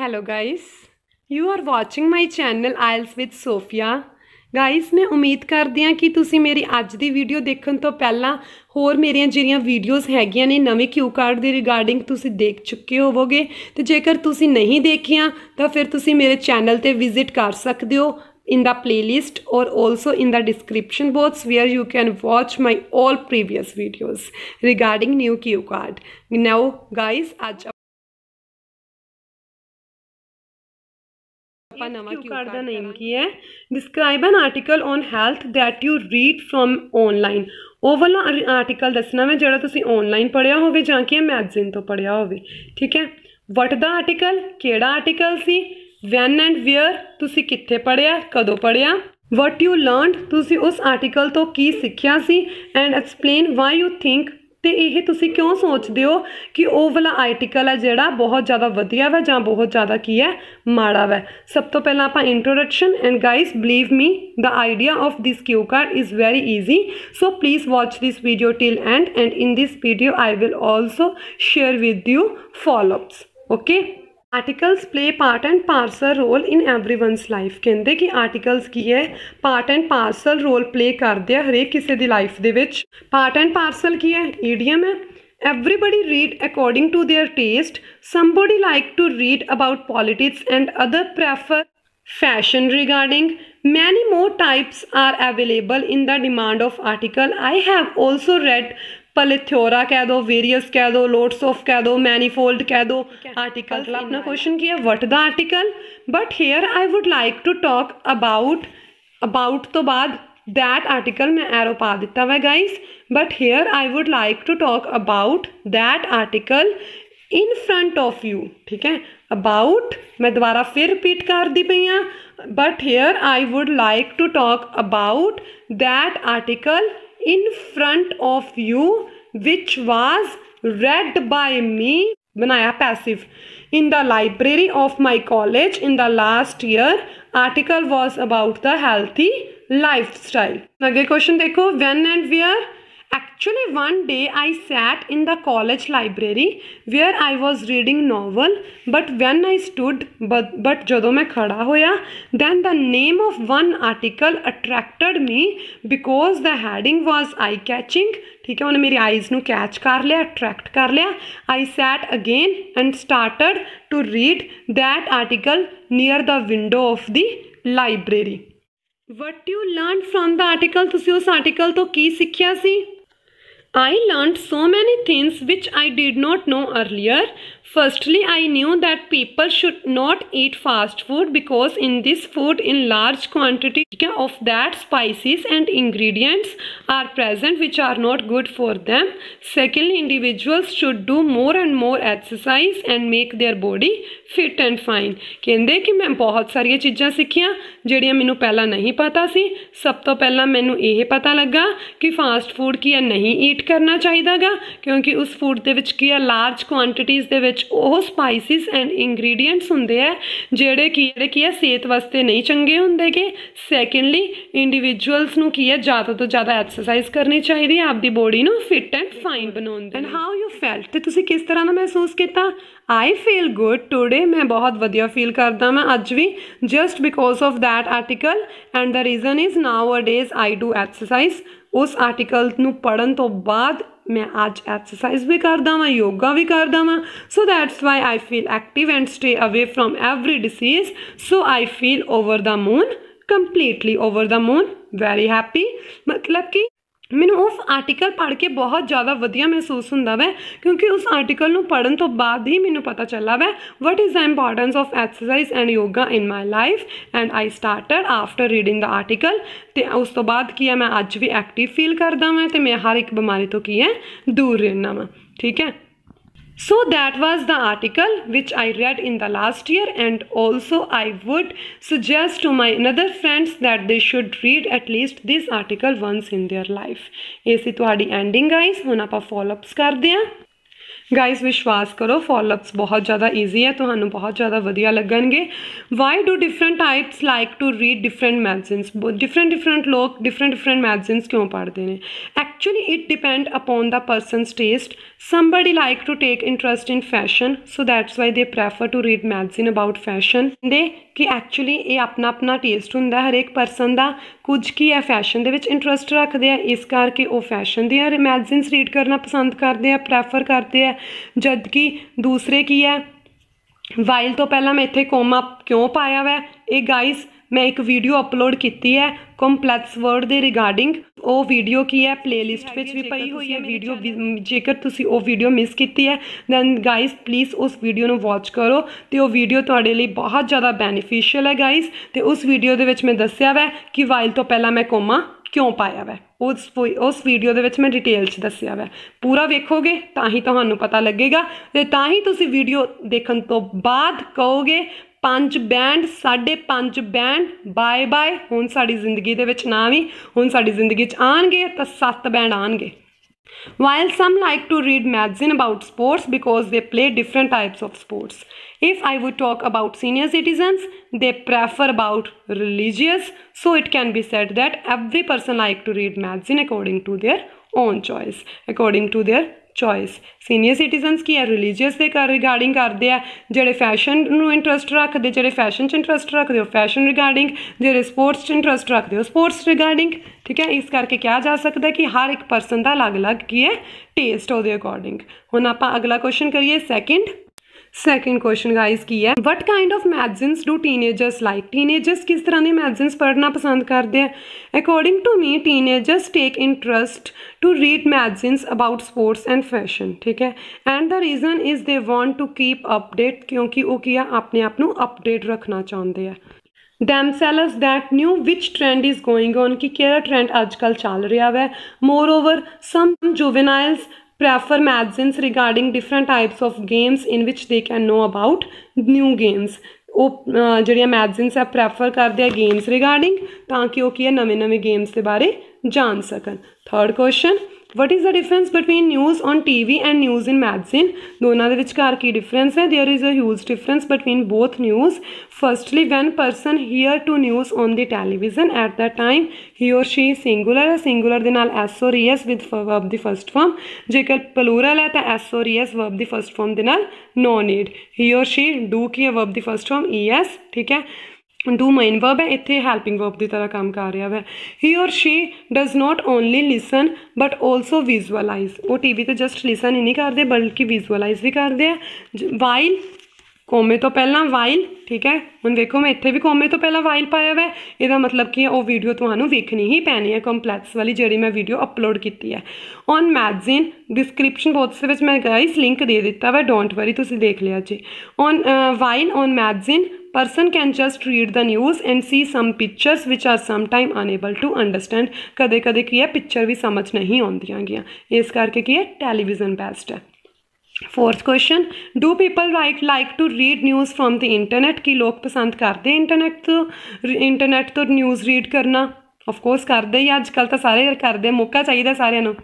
Hello guys, you are watching my channel IELTS with Sophia. Guys मैं उम्मीद करती हाँ कि तुसीं मेरी अज दी वीडियो देखने तो पहला होर मेरिया जिहड़ियां वीडियोज़ हैगियां ने नवे क्यू कार्ड के रिगार्डिंग तुसीं देख चुके होवोगे। तो जेकर तुसीं नहीं देखिया तो फिर तुसीं मेरे चैनल पर विजिट कर सकते हो इन द प्लेलिस्ट और also in the description box where you can watch my all previous videos regarding new Q card. Now guys अज नेम की है describe an article on health that you read from online. वो वाला article दसना मैं जो तुम online पढ़िया हो मैगजीन तो पढ़िया हो। ठीक है, वट द आर्टिकल केड़ा आर्टिकल सी, वैन एंड वेयर तुसी कित्थे पढ़िया कदों पढ़िया, वट यू लर्नड तुसी उस आर्टिकल तो की सीखिया सी, and explain why you think तो यह तुम क्यों सोचते हो कि वो वाला आर्टिकल है जोड़ा बहुत ज़्यादा वधिया वा जां बहुत ज़्यादा की है माड़ा वै। सब तो पहला आपां introduction and guys believe me the idea of this Q card is very easy, so please watch this video till end in this video I will also share with you followups. Okay, articles play part and parcel role in every one's life. कहते कि articles की है part and parcel role play करते हैं हरेक किसी की life के। पार्ट एंड पार्सल की है ईडियम है। Everybody read according to their taste, somebody like to read about politics and other prefer fashion regarding, many more types are available in the demand of article. I have also read plethora कह दो, various कह दो, lots of कह दो, manifold कह दो article. अपना question किया what the article, but here I would like to talk about तो बाद दैट आर्टिकल मैं एरो पा दिता हुआ guys, but here I would like to talk about that article in front of you. ठीक है, अबाउट मैं दोबारा फिर रिपीट कर दी पई हाँ, but here I would like to talk about that article in front of you which was read by me, बनाया passive, in the library of my college in the last year. Article was about the healthy life style. अगले question देखो, when and where. Actually, one day I sat in the college library where I was reading novel, but when I stood, but जदों मैं खड़ा होया, then the name of one article attracted me because the heading was eye-catching। ठीक है, उन्हें मेरी eyes नू catch कर लिया, अट्रैक्ट कर लिया। I sat again and started to read that article near the window of the library. What you learn from the article, तुसी उस आर्टिकल तो की सीखिया सी। I learned so many things which I did not know earlier. Firstly, I knew that people should not eat fast food because in this food in large quantity of that spices and ingredients are present which are not good for them. Secondly, individuals should do more and more exercise and make their body fit and fine. कहंदे कि मैं बहुत सारिया चीज़ां सीखियां जिहड़ियां मैनूं पहला नहीं पता सी। सब तो पहला मैनूं यह पता लगा कि फास्ट फूड की या नहीं ईट करना चाहिदा गा, क्योंकि उस फूड दे विच की लार्ज क्वांटिटीज़ दे विच ਉਹ ਸਪਾਈਸਿਸ ਐਂਡ ਇੰਗਰੀਡੀਐਂਟਸ ਹੁੰਦੇ ਆ ਜਿਹੜੇ ਕੀ ਆ ਸਿਹਤ ਵਾਸਤੇ ਨਹੀਂ ਚੰਗੇ ਹੁੰਦੇ ਕਿ। ਸੈਕੰਡਲੀ ਇੰਡੀਵਿਜੂਅਲਸ ਨੂੰ ਕੀ ਆ ਜ਼ਿਆਦਾ ਤੋਂ ਜ਼ਿਆਦਾ ਐਕਸਰਸਾਈਜ਼ ਕਰਨੀ ਚਾਹੀਦੀ ਹੈ ਆਪਦੀ ਬੋਡੀ ਨੂੰ ਫਿਟ ਐਂਡ ਫਾਈਨ ਬਣਾਉਣ ਦੇ। ਐਂਡ ਹਾਊ ਯੂ ਫੈਲਟ, ਤੇ ਤੁਸੀਂ ਕਿਸ ਤਰ੍ਹਾਂ ਦਾ ਮਹਿਸੂਸ ਕੀਤਾ। आई फील गुड टूडे, मैं बहुत वधिया फील करता मैं अज भी, just because of that article. And the reason is nowadays I do exercise. उस आर्टिकल नूं पढ़न तो बाद मैं अज एक्सरसाइज भी करता वा, योगा भी करता वा, so that's why I feel active and stay away from every disease. So I feel over the moon, completely over the moon, very happy. मतलब कि मैनू उस आर्टिकल पढ़ के बहुत ज़्यादा वधिया महसूस होंदा वै, क्योंकि उस आर्टिकल नूं पढ़न तो बाद ही मैनू पता चला वै what is the importance of exercise and yoga in my life. And I started after reading the article, तो उस तो बाद की है मैं अज भी एक्टिव फील करदा वां, तो मैं हर एक बीमारी तो की है दूर रहना वां। ठीक है, so that was the article which I read in the last year, and also I would suggest to my another friends that they should read at least this article once in their life। ऐसी तुहाड़ी ending guys, हुण आपां follow ups करदे आं। Guys विश्वास करो follow-ups बहुत ज़्यादा easy है, तो बहुत ज़्यादा वधिया लगनगे। Why do different types like to read different magazines, different different लोग डिफरेंट डिफरेंट मैगजीन्स क्यों पढ़ते हैं? Actually it depend upon the persons taste. Somebody like to take interest in fashion, so that's why they prefer to read magazine about fashion. They कि actually ये अपना अपना test होंगे हरेक परसन का, कुछ की है फैशन के इंटरस्ट रखते हैं इस करके वो फैशन दी मैगजीन्स रीड करना पसंद करते हैं, प्रैफर करते हैं, जबकि दूसरे की है वाइल तो पहला मैं इतने कोमा क्यों पाया वै, ये गाइस मैं एक वीडियो अपलोड की है कंपलैक्स वर्ड के रिगार्डिंग, वो वीडियो की है प्लेलिस्ट भी पई हुई है वीडियो, जेकर तुसी वो वीडियो मिस की है दैन गाइज प्लीज़ उस वीडियो को वॉच करो, तो वो वीडियो तुहाडे लई बहुत ज़्यादा बैनीफिशियल है गाइज। तो उस वीडियो दे विच मैं दस्या वै कि वाइल तो पहला मैं कोमा क्यों पाया वै, उस वीडियो दे विच मैं डिटेल च दस्या वै, पूरा वेखोगे तां ही तुहानूं पता लगेगा, ते तां ही तुसी वीडियो देखण तों बाद कहोगे 5 बैंड 5.5 बैंड बाय बाय, हुण साडी जिंदगी दे विच ना वी, हुण साडी जिंदगी च आउणगे तां 7 बैंड आउणगे। While some like to read magazine about sports because they play different types of sports. If I would talk about senior citizens, they prefer about religious. So it can be said that every person like to read magazine according to their own choice, according to their choice. Senior citizens की है religious के regarding करते हैं, जोड़े fashion में interest रखते, जोड़े fashion च इंटरस्ट रखते हो फैशन रिगार्डिंग, जोड़े स्पोर्ट्स च इंटरस्ट रखते हो स्पोर्ट्स रिगार्डिंग, ठीक है। इस करके कहा जा सकता है कि हर एक परसन का अलग अलग की है टेस्ट वो अकॉर्डिंग। हम आप अगला क्वेश्चन करिए सैकेंड क्वेश्चन गाइज की है, what kind of magazines do teenagers like, teenagers किस तरह के मैगजीन्स पढ़ना पसंद करते हैं? According to me teenagers take interest to read magazines about sports and fashion, ठीक है। And the reason is they want to keep update, क्योंकि वो क्या अपने आप को अपडेट रखना चाहते हैं। themselves that knew which trend is going on, कि क्या ट्रेंड आजकल चल रहा है। Moreover some juveniles prefer magazines regarding different types of games in which they can know about new games. वो जड़िया मैगजीन्स है प्रैफर करते हैं गेम्स रिगार्डिंग, ताकि वो क्या नवे नवे गेम्स के बारे जान सकन। Third question, what is the difference between news on TV and news in magazine, दोनों के विचकार की डिफरेंस है? There is a huge difference between both news. Firstly when person hear to news on the television at that time he और she singular, singular के नाल S और S with verb the first form, जेकर plural है तो S और S verb the first form के नाल नो नीड। ही और शी डू की है verb the first form E S, ठीक है, डू मेन वर्ब है, इतने हेल्पिंग वर्ब की तरह काम कर रहा है। ही और she does not only listen but also visualize, वो टी वी तो जस्ट लिसन ही नहीं करते बल्कि विजुअलाइज भी करते हैं। वाइल कोमे तो पहला वाइल, ठीक है, हम देखो मैं इतने भी कोमे तो पहला वाइल पाया हुआ है, यदा मतलब कि वो वीडियो तुम्हें वेखनी ही पैनी है कंपलैक्स वाली जी मैं वीडियो अपलोड की है। ऑन मैगजीन डिस्क्रिप्शन बॉक्स में मैं गाइस लिंक दे दिता वा, डोंट वरी तुम देख लिया जी। On while on magazine person can just read the news and see some pictures which are sometime enable to understand, कदे कदे की है पिक्चर भी समझ नहीं आंदियाँ, इस करके की है टेलीविजन बेस्ट है। Fourth question, do people like to read news from the internet, कि लोग पसंद करते इंटरनेट तो न्यूज़ रीड करना? ऑफकोर्स करते ही, अजकल तो सारे करते, मौका चाहिए सारे नूं।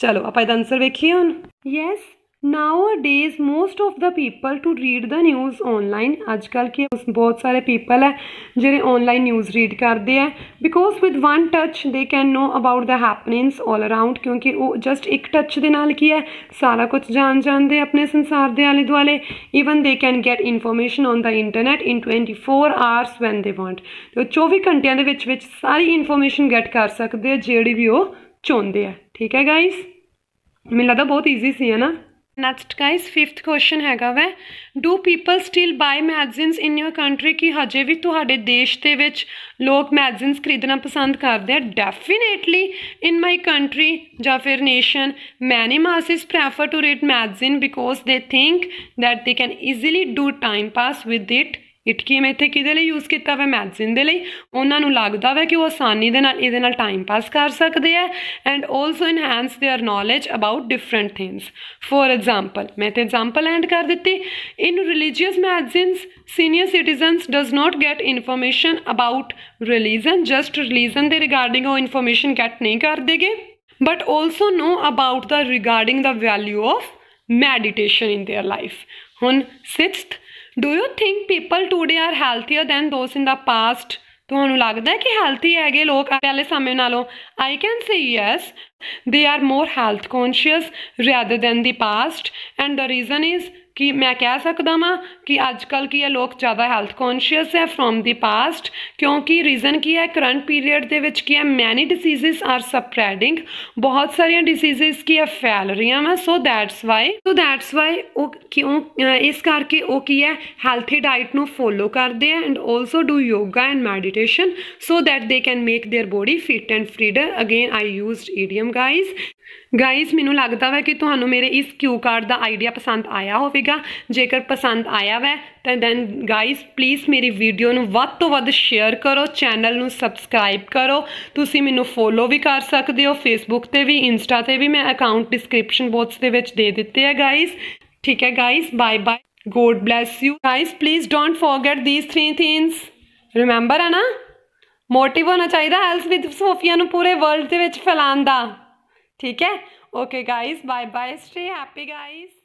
चलो आप इहदा आंसर वेखिए हुण। Yes Nowadays most of the people to read the news online, आजकल के बहुत सारे people है जो ऑनलाइन न्यूज़ रीड करते हैं, because with one touch they can know about the happenings all around, क्योंकि वो just एक touch दे नाल की है सारा कुछ जान जाते अपने संसार के आले दुआले। even they can get information on the internet in 24 hours when they want, तो 24 घंटियां दे विच विच सारी इन्फॉर्मेशन गैट कर सकते हैं जिहड़ी भी वो चाहते हैं, ठीक है गाइज। मैनूं लगदा बहुत ईजी सी है ना। नैक्सट गाइज फिफ्थ क्वेश्चन हैगा वै, do people still buy magazines in your country, कि हजे भी तुहाडे देश दे विच लोग मैगजीन्स खरीदना पसंद करते हैं? डेफिनेटली इन माई कंट्री या फिर nation many masses prefer to read magazine because they think that they can easily do time pass with it. इटकी मैं इतने किदे यूज़ किया वै मैगजीन के लिए, उन्होंने लगता है कि वो आसानी के नाल टाइम पास कर सकते हैं and also enhance their knowledge about different things. For example मैं तो एग्जाम्पल एंड कर दी, in religious magazines senior citizens does not get information about religion, just religion के रिगार्डिंग वो इन्फॉर्मेशन गैट नहीं करते, but also know about the regarding the value of meditation in their life. Hun sixth, do you think people today are healthier than those in the past? ਤੁਹਾਨੂੰ ਲੱਗਦਾ ਹੈ ਕਿ healthy ਹੈਗੇ ਲੋਕ ਪਹਿਲੇ ਸਮੇਂ ਨਾਲੋਂ? I can say yes, they are more health conscious rather than the past and the reason is कि मैं कह सकता हाँ कि आजकल की ये लोग ज़्यादा हेल्थ कॉन्शियस है फ्रॉम द पास्ट, क्योंकि रीज़न की है करंट पीरियड के विच की है मैनी डिसीज़ आर स्प्रैडिंग, बहुत सारिया डिसीज़ की है फैल रही हैं, सो दैट्स वाई क्यों इस करके वो की है हैल्थी डाइट नू फॉलो करते हैं and also do yoga and meditation so that they can make their body fit and freer. Again I used idiom guys मैनू लगता है कि तुहानू मेरे इस क्यू कार्ड का आइडिया पसंद आया होगा. जेकर पसंद आया वै तो दैन गाइज प्लीज़ मेरी वीडियो नू वध तो वध शेयर करो, चैनल नू सबसक्राइब करो, तुसी मैनू फॉलो भी कर सकते हो फेसबुक ते भी, इंस्टा ते भी, मैं अकाउंट डिस्क्रिप्शन बॉक्स दे विच दे दिते है गाइज. ठीक है guys, bye bye, God bless you guys. Please don't forget these three things, remember है ना, मोटिव होना चाहिए आईएलटीएस विद सोफिया नू पूरे वर्ल्ड दे विच फैलाउण दा. ठीक है, okay guys, bye bye, stay happy guys.